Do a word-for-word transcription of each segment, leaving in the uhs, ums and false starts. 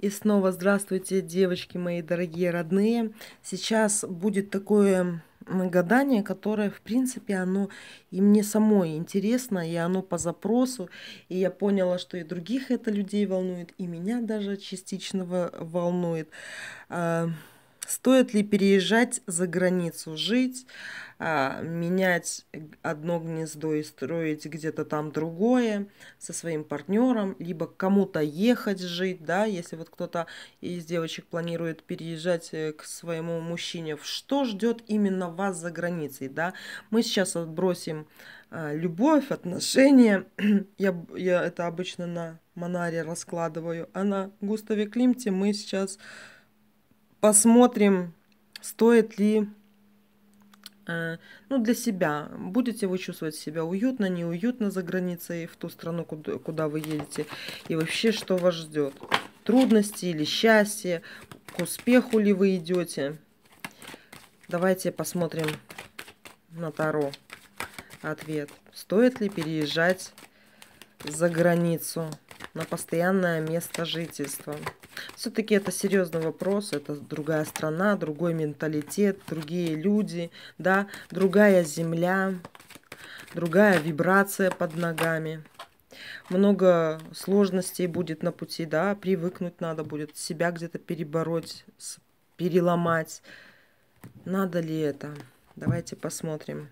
И снова здравствуйте, девочки мои дорогие родные. Сейчас будет такое гадание, которое, в принципе, оно и мне самой интересно, и оно по запросу. И я поняла, что и других это людей волнует, и меня даже частично волнует. Стоит ли переезжать за границу, жить, менять одно гнездо и строить где-то там другое со своим партнером, либо кому-то ехать жить, да, если вот кто-то из девочек планирует переезжать к своему мужчине, что ждет именно вас за границей, да. Мы сейчас отбросим любовь, отношения, я, я это обычно на Монаре раскладываю, а на Густаве Климте мы сейчас... Посмотрим, стоит ли, ну, для себя. Будете вы чувствовать себя уютно, неуютно за границей, в ту страну, куда, куда вы едете. И вообще, что вас ждет. Трудности или счастье, к успеху ли вы идете. Давайте посмотрим на Таро ответ. Стоит ли переезжать за границу на постоянное место жительства? Все-таки это серьезный вопрос, это другая страна, другой менталитет, другие люди, да, другая земля, другая вибрация под ногами. Много сложностей будет на пути, да, привыкнуть надо будет, себя где-то перебороть, переломать. Надо ли это? Давайте посмотрим.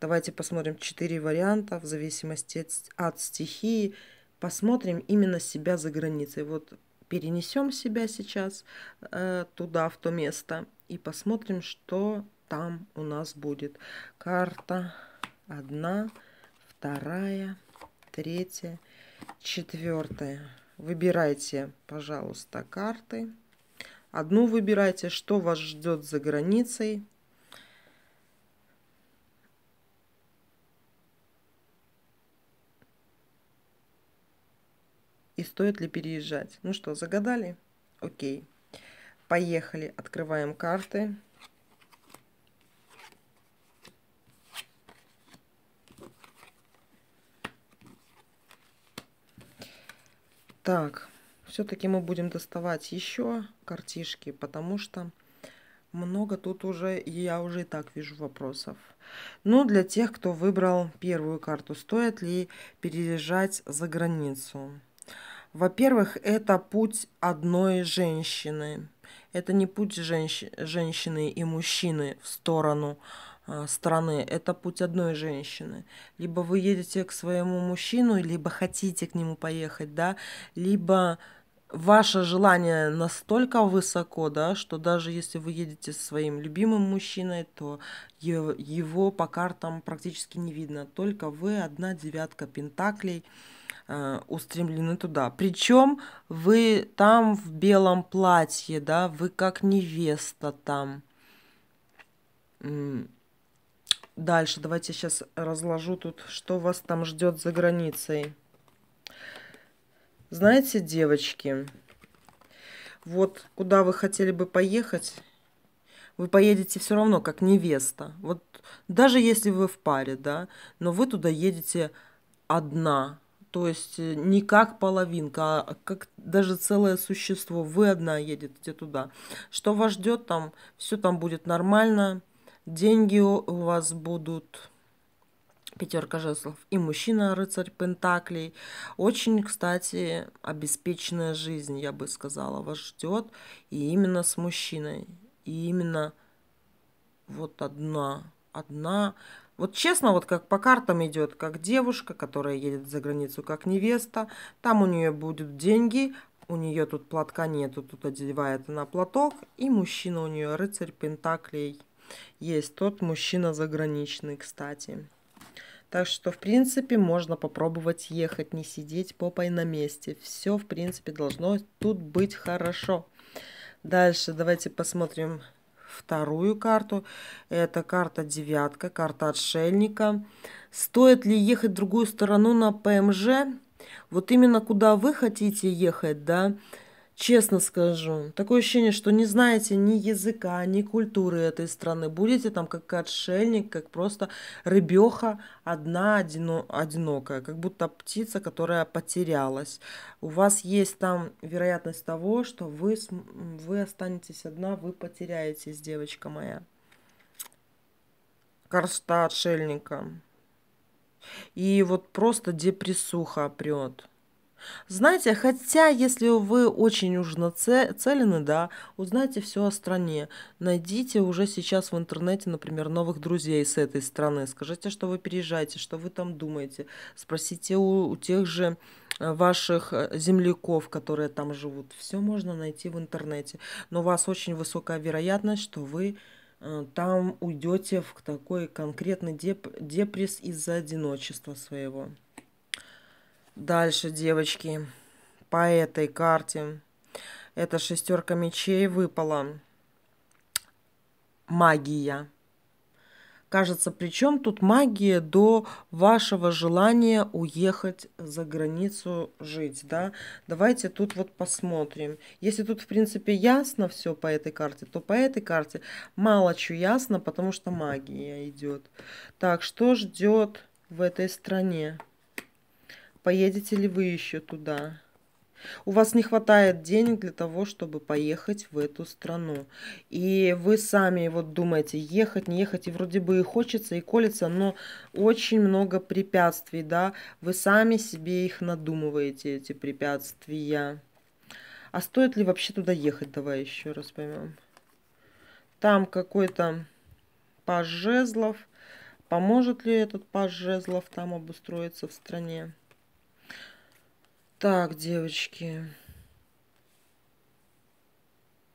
Давайте посмотрим четыре варианта в зависимости от стихии. Посмотрим именно себя за границей. Вот перенесем себя сейчас э, туда, в то место, и посмотрим, что там у нас будет. Карта одна, вторая, третья, четвертая. Выбирайте, пожалуйста, карты. Одну выбирайте, что вас ждет за границей. И стоит ли переезжать? Ну что, загадали? Окей. Поехали. Открываем карты. Так, все-таки мы будем доставать еще картишки, потому что много тут уже, я уже и так вижу вопросов. Ну, для тех, кто выбрал первую карту, стоит ли переезжать за границу? Во-первых, это путь одной женщины. Это не путь женщ... женщины и мужчины в сторону э, страны. Это путь одной женщины. Либо вы едете к своему мужчину, либо хотите к нему поехать, да, либо ваше желание настолько высоко, да, что даже если вы едете со своим любимым мужчиной, то его по картам практически не видно. Только вы, одна девятка пентаклей, устремлены туда. Причем вы там в белом платье, да, вы как невеста там. Дальше давайте сейчас разложу тут, что вас там ждет за границей. Знаете, девочки, вот куда вы хотели бы поехать, вы поедете все равно как невеста. Вот даже если вы в паре, да, но вы туда едете одна. То есть не как половинка, а как даже целое существо. Вы одна едете туда. Что вас ждет там? Все там будет нормально. Деньги у вас будут. Пятерка жезлов. И мужчина, рыцарь пентаклей. Очень, кстати, обеспеченная жизнь, я бы сказала, вас ждет. И именно с мужчиной. И именно вот одна. Одна. Вот честно, вот как по картам идет, как девушка, которая едет за границу, как невеста. Там у нее будут деньги, у нее тут платка нету, тут одевает она платок. И мужчина у нее рыцарь пентаклей. Есть тот мужчина заграничный, кстати. Так что, в принципе, можно попробовать ехать, не сидеть попой на месте. Все, в принципе, должно тут быть хорошо. Дальше давайте посмотрим вторую карту. Это карта девятка, карта отшельника. Стоит ли ехать в другую сторону на ПМЖ? Вот именно куда вы хотите ехать, да? Честно скажу, такое ощущение, что не знаете ни языка, ни культуры этой страны. Будете там как отшельник, как просто рыбеха одна одино, одинокая, как будто птица, которая потерялась. У вас есть там вероятность того, что вы, вы останетесь одна, вы потеряетесь, девочка моя. Карта отшельника. И вот просто депрессуха прет. Знаете, хотя, если вы очень уж нацелены, да, узнайте все о стране. Найдите уже сейчас в интернете, например, новых друзей с этой страны. Скажите, что вы переезжаете, что вы там думаете. Спросите у, у тех же ваших земляков, которые там живут. Все можно найти в интернете. Но у вас очень высокая вероятность, что вы э, там уйдете в такой конкретный деп- депресс из-за одиночества своего. Дальше, девочки, по этой карте, эта шестерка мечей выпала. Магия. Кажется, причем тут магия до вашего желания уехать за границу жить, да? Давайте тут вот посмотрим. Если тут, в принципе, ясно все по этой карте, то по этой карте мало чего ясно, потому что магия идет. Так, что ждет в этой стране? Поедете ли вы еще туда? У вас не хватает денег для того, чтобы поехать в эту страну. И вы сами вот думаете, ехать, не ехать. И вроде бы и хочется, и колется, но очень много препятствий, да. Вы сами себе их надумываете, эти препятствия. А стоит ли вообще туда ехать? Давай еще раз поймем. Там какой-то паж жезлов. Поможет ли этот паж жезлов там обустроиться в стране? Так, девочки,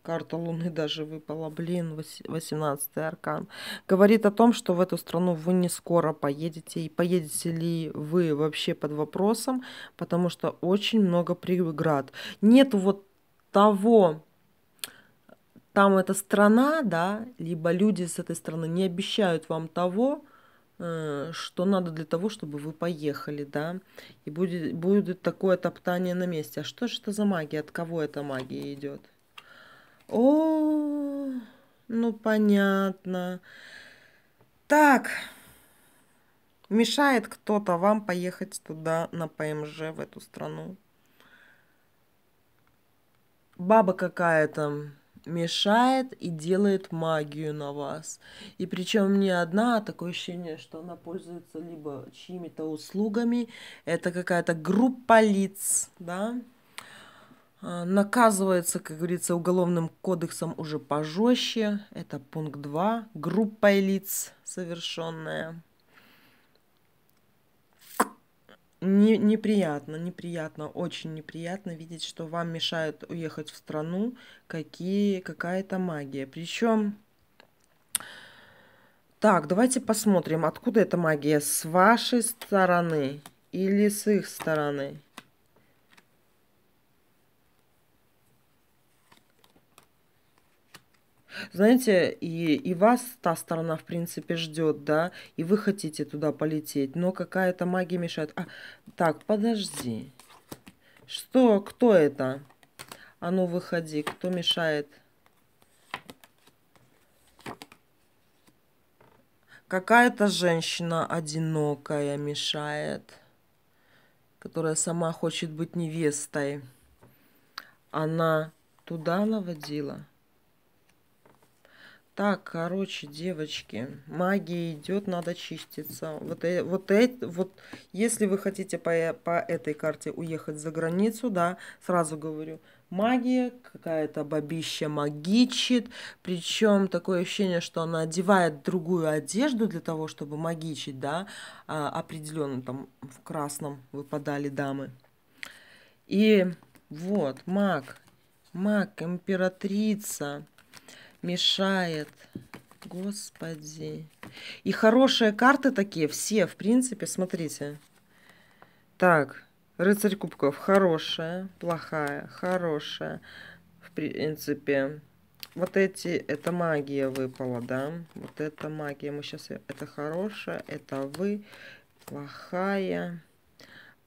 карта Луны даже выпала, блин, восемнадцатый аркан. Говорит о том, что в эту страну вы не скоро поедете, и поедете ли вы вообще под вопросом, потому что очень много преград. Нет вот того, там эта страна, да, либо люди с этой страны не обещают вам того, что надо для того, чтобы вы поехали, да, и будет, будет такое топтание на месте. А что же это за магия? От кого эта магия идет? О, ну понятно. Так, мешает кто-то вам поехать туда на ПМЖ, в эту страну. Баба какая-то мешает и делает магию на вас. И причем не одна, а такое ощущение, что она пользуется либо чьими-то услугами. Это какая-то группа лиц, да. Наказывается, как говорится, уголовным кодексом уже пожестче. Это пункт два. Группа лиц совершенная. Не, неприятно, неприятно, очень неприятно видеть, что вам мешают уехать в страну какие, какая-то магия. Причем, так, давайте посмотрим, откуда эта магия, с вашей стороны или с их стороны. Знаете, и, и вас та сторона, в принципе, ждет, да, и вы хотите туда полететь, но какая-то магия мешает. А, так, подожди. Что, кто это? А ну, выходи, кто мешает? Какая-то женщина одинокая мешает, которая сама хочет быть невестой. Она туда наводила? Так, короче, девочки, магия идет, надо чиститься. Вот, вот, вот, если вы хотите по, по этой карте уехать за границу, да, сразу говорю, магия, какая-то бабища магичит. Причем такое ощущение, что она одевает другую одежду для того, чтобы магичить, да, а, определенно там в красном выпадали дамы. И вот маг, маг, императрица. Мешает. Господи. И хорошие карты такие, все, в принципе, смотрите. Так, рыцарь кубков. Хорошая, плохая, хорошая. В принципе, вот эти, это магия выпала, да? Вот эта магия. Мы сейчас, это хорошая, это вы, плохая.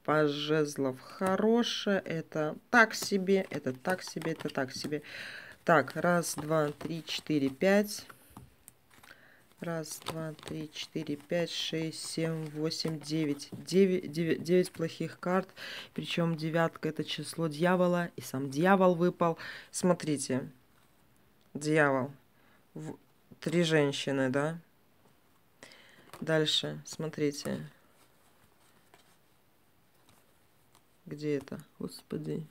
Паж жезлов хорошая. Это так себе, это так себе, это так себе. Так, раз, два, три, четыре, пять. Раз, два, три, четыре, пять, шесть, семь, восемь, девять. Девять, девять, девять плохих карт. Причем девятка — это число дьявола. И сам дьявол выпал. Смотрите. Дьявол. Три женщины, да? Дальше, смотрите. Где это? Господи.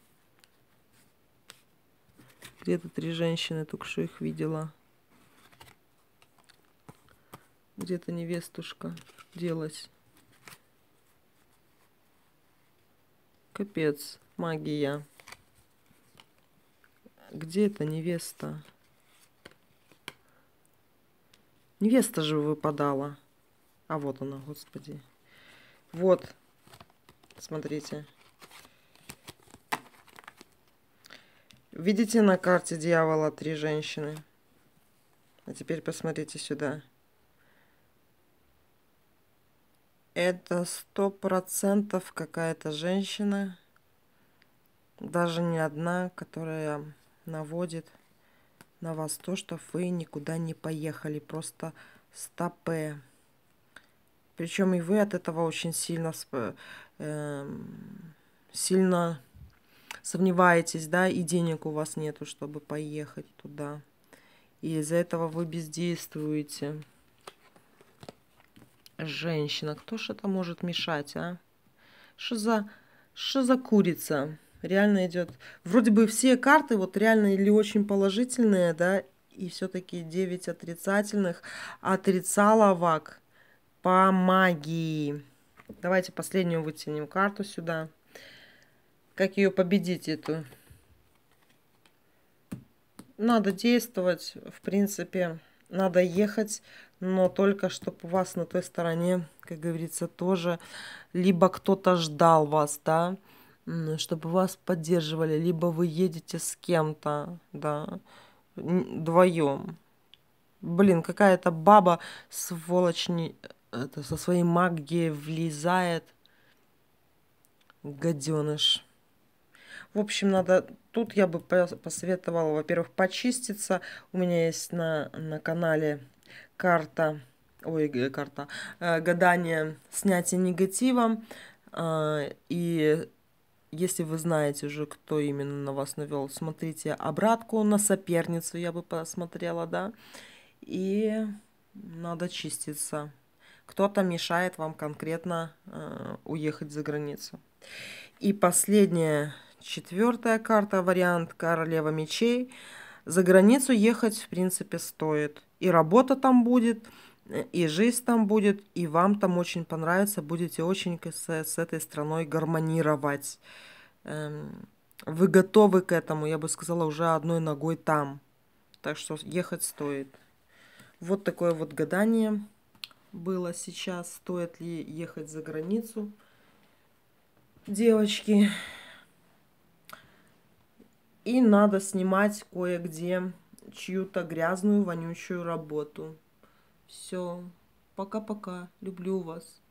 Где-то три женщины, только что их видела. Где-то невестушка делась. Капец, магия. Где эта невеста? Невеста же выпадала. А вот она, господи. Вот, смотрите. Видите на карте дьявола три женщины? А теперь посмотрите сюда. Это сто процентов какая-то женщина, даже не одна, которая наводит на вас то, что вы никуда не поехали, просто стопэ. Причем и вы от этого очень сильно, э, сильно сомневаетесь, да, и денег у вас нету, чтобы поехать туда. И из-за этого вы бездействуете. Женщина, кто ж это может мешать, а? Что за, что за курица? Реально идет. Вроде бы все карты вот реально или очень положительные, да, и все-таки девять отрицательных. Отрицаловак по магии. Давайте последнюю вытянем карту сюда. Как ее победить, эту? Надо действовать, в принципе, надо ехать. Но только чтобы у вас на той стороне, как говорится, тоже либо кто-то ждал вас, да, чтобы вас поддерживали, либо вы едете с кем-то, да, вдвоем. Блин, какая-то баба, сволочь, не, это, со своей магией влезает. Гаденыш. В общем, надо... Тут я бы посоветовала, во-первых, почиститься. У меня есть на, на канале... Карта, ой, карта, э, гадание, снятие негатива. Э, и если вы знаете уже, кто именно на вас навел, смотрите обратку на соперницу, я бы посмотрела, да. И надо чиститься. Кто-то мешает вам конкретно э, уехать за границу. И последняя, четвертая карта, вариант королева мечей. За границу ехать, в принципе, стоит. И работа там будет, и жизнь там будет, и вам там очень понравится. Будете очень с, с этой страной гармонировать. Вы готовы к этому, я бы сказала, уже одной ногой там. Так что ехать стоит. Вот такое вот гадание было сейчас. Стоит ли ехать за границу? Девочки... И надо снимать кое-где чью-то грязную, вонючую работу. Все. Пока-пока. Люблю вас.